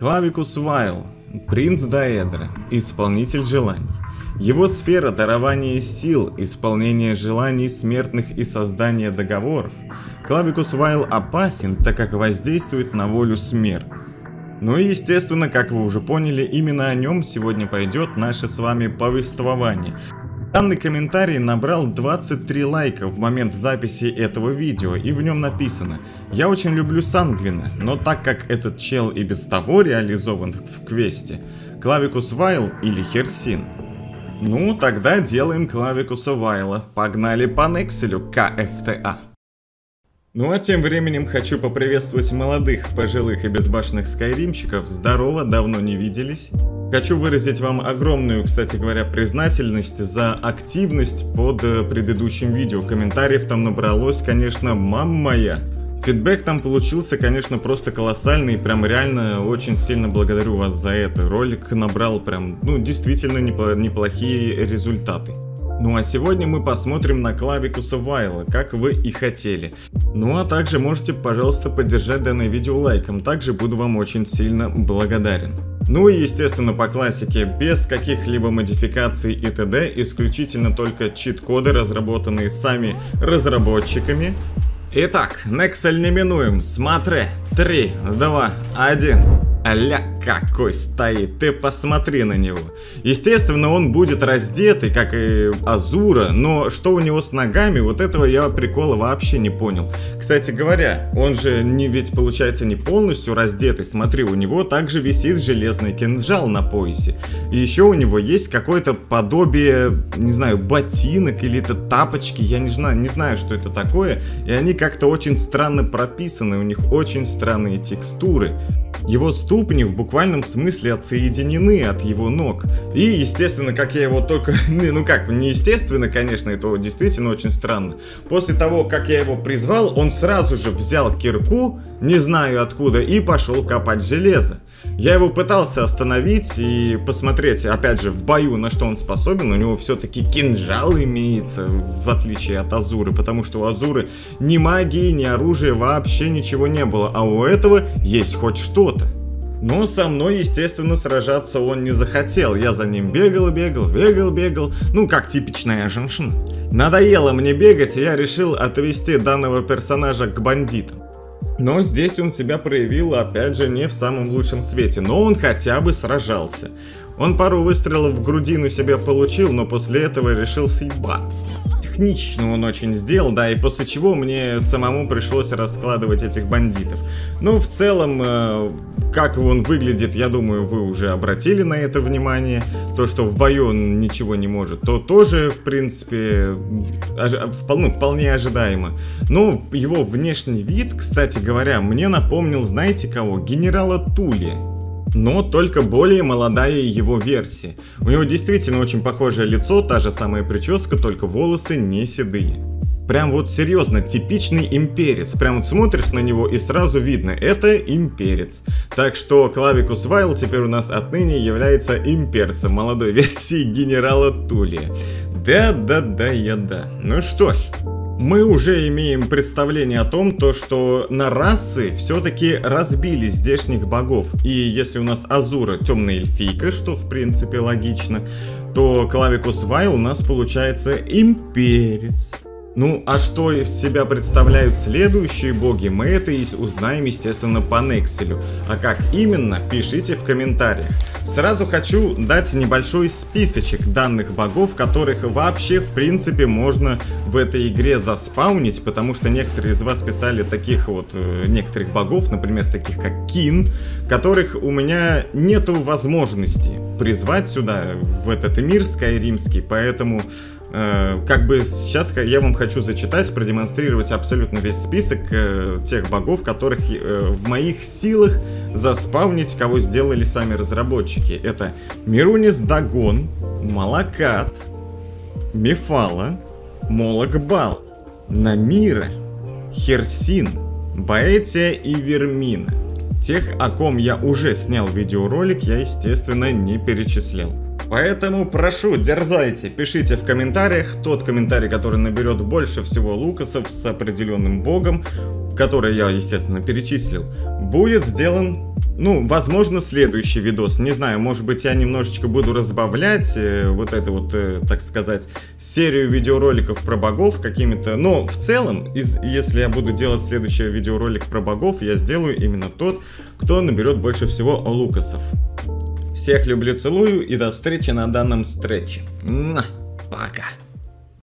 Клавикус Вайл, принц Даэдра, исполнитель желаний. Его сфера дарования сил, исполнение желаний смертных и создание договоров. Клавикус Вайл опасен, так как воздействует на волю смертных. Ну и естественно, как вы уже поняли, именно о нем сегодня пойдет наше с вами повествование. Данный комментарий набрал 23 лайка в момент записи этого видео, и в нем написано: «Я очень люблю Сангвина, но так как этот чел и без того реализован в квесте, Клавикус Вайл или Херсин». Ну, тогда делаем Клавикуса Вайла. Погнали по Некселю, КСТА. Ну а тем временем хочу поприветствовать молодых, пожилых и безбашенных скайримщиков. Здорово, давно не виделись. Хочу выразить вам огромную, кстати говоря, признательность за активность под предыдущим видео. Комментариев там набралось, конечно, мама моя. Фидбэк там получился, конечно, просто колоссальный. Прям реально очень сильно благодарю вас за это. Ролик набрал прям, ну, действительно неплохие результаты. Ну а сегодня мы посмотрим на Клавикуса Вайла, как вы и хотели. Ну а также можете, пожалуйста, поддержать данное видео лайком, также буду вам очень сильно благодарен. Ну и естественно по классике, без каких-либо модификаций и т.д., исключительно только чит-коды, разработанные сами разработчиками. Итак, Нексель неминуем, смотри, 3, 2, 1... Аля, какой стоит, ты посмотри на него. Естественно, он будет раздетый, как и Азура, но что у него с ногами, вот этого я прикола вообще не понял. Кстати говоря, он же не, ведь получается не полностью раздетый, смотри, у него также висит железный кинжал на поясе. И еще у него есть какое-то подобие, не знаю, ботинок или это тапочки, я не знаю, что это такое. И они как-то очень странно прописаны, у них очень странные текстуры. Его ступни в буквальном смысле отсоединены от его ног. И естественно, как я его только... Ну как, не естественно, конечно, это действительно очень странно. После того, как я его призвал, он сразу же взял кирку, не знаю откуда, и пошел копать железо. Я его пытался остановить и посмотреть, опять же, в бою, на что он способен. У него все-таки кинжал имеется, в отличие от Азуры, потому что у Азуры ни магии, ни оружия, вообще ничего не было, а у этого есть хоть что-то. Но со мной, естественно, сражаться он не захотел. Я за ним бегал. Ну, как типичная женщина. Надоело мне бегать, и я решил отвести данного персонажа к бандитам. Но здесь он себя проявил, опять же, не в самом лучшем свете, но он хотя бы сражался. Он пару выстрелов в грудину себе получил, но после этого решил съебаться. Технично он очень сделал, да, и после чего мне самому пришлось раскладывать этих бандитов. Ну, в целом, как он выглядит, я думаю, вы уже обратили на это внимание. То, что в бою он ничего не может, то тоже, в принципе, вполне ожидаемо. Но его внешний вид, кстати говоря, мне напомнил, знаете кого? Генерала Тулия. Но только более молодая его версия. У него действительно очень похожее лицо, та же самая прическа, только волосы не седые. Прям вот серьезно, типичный имперец. Прям вот смотришь на него и сразу видно, это имперец. Так что Клавикус Вайл теперь у нас отныне является имперцем молодой версии генерала Тулия. Да. Ну что ж. Мы уже имеем представление о том, что на расы все-таки разбили здешних богов. И если у нас Азура темная эльфийка, что в принципе логично, то Клавикус Вайл у нас получается имперец. Ну а что из себя представляют следующие боги, мы это и узнаем, естественно, по Некселю. А как именно, пишите в комментариях. Сразу хочу дать небольшой списочек данных богов, которых вообще в принципе можно в этой игре заспаунить, потому что некоторые из вас писали таких вот, некоторых богов, например, таких как Кин, которых у меня нету возможности призвать сюда, в этот мир скайримский, поэтому... Как бы сейчас я вам хочу зачитать, продемонстрировать абсолютно весь список тех богов, которых в моих силах заспавнить, кого сделали сами разработчики. Это Мирунис Дагон, Малакат, Мифала, Молокбал, Намира, Херсин, Баэтия и Вермина. Тех, о ком я уже снял видеоролик, я, естественно, не перечислил. Поэтому прошу, дерзайте, пишите в комментариях. Тот комментарий, который наберет больше всего лукасов с определенным богом, который я, естественно, перечислил, будет сделан Ну, возможно, следующий видос. Не знаю, может быть, я немножечко буду разбавлять вот это вот, так сказать, серию видеороликов про богов какими-то. Но в целом, если я буду делать следующий видеоролик про богов, я сделаю именно тот, кто наберет больше всего лукасов. Всех люблю, целую и до встречи на данном стретче. Пока.